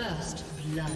First blood.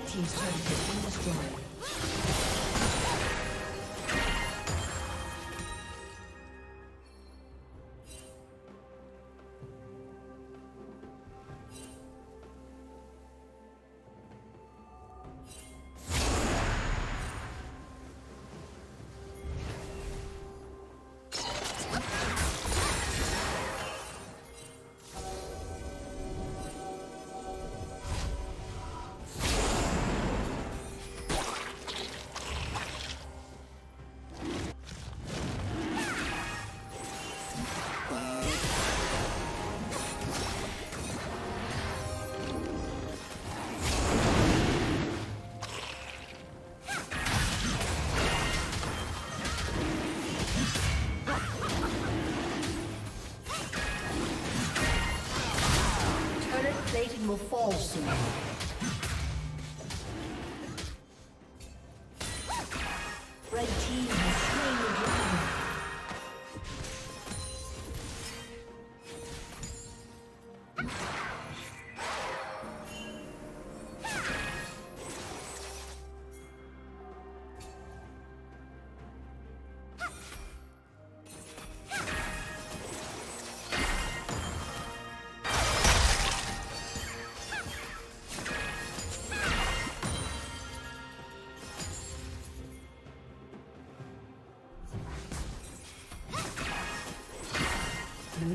Red team's turret has been destroyed. Will fall soon. Red team has slain the dragon. Blue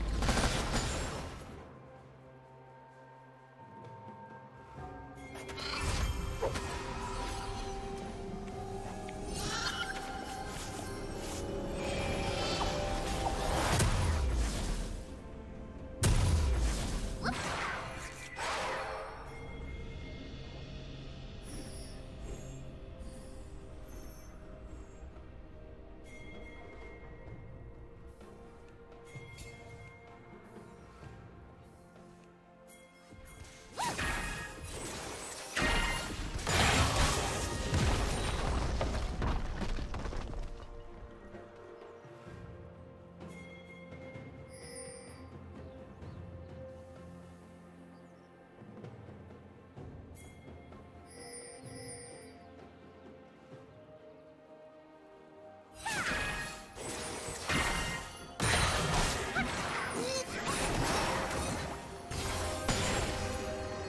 Blue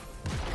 team's turret has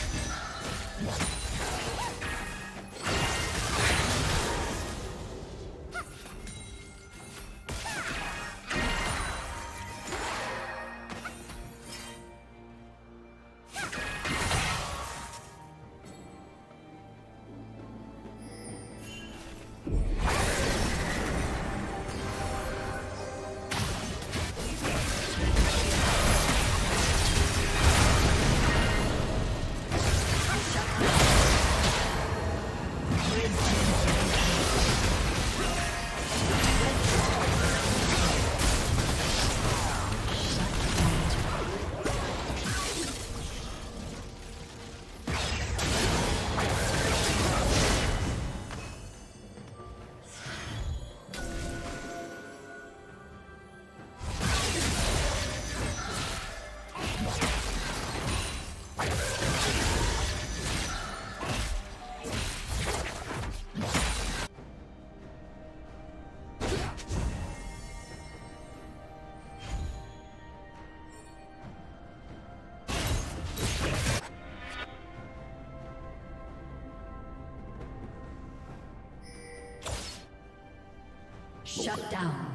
Shut down.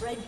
Red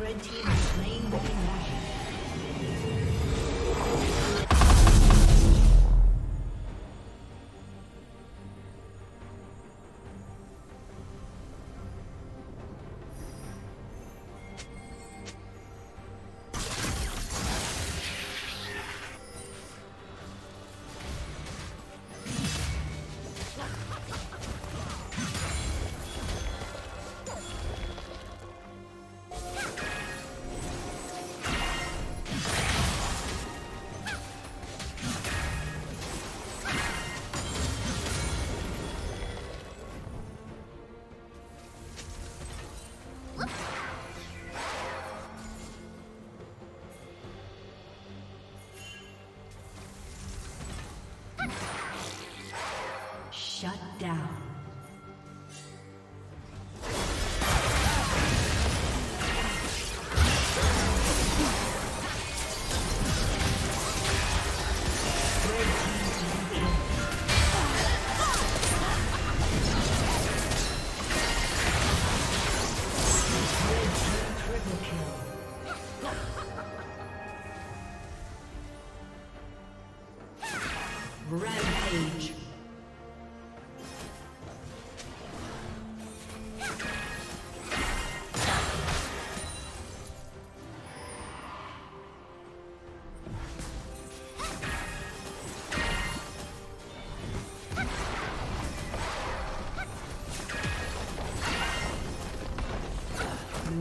Red team is playing the down.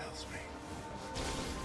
Help me.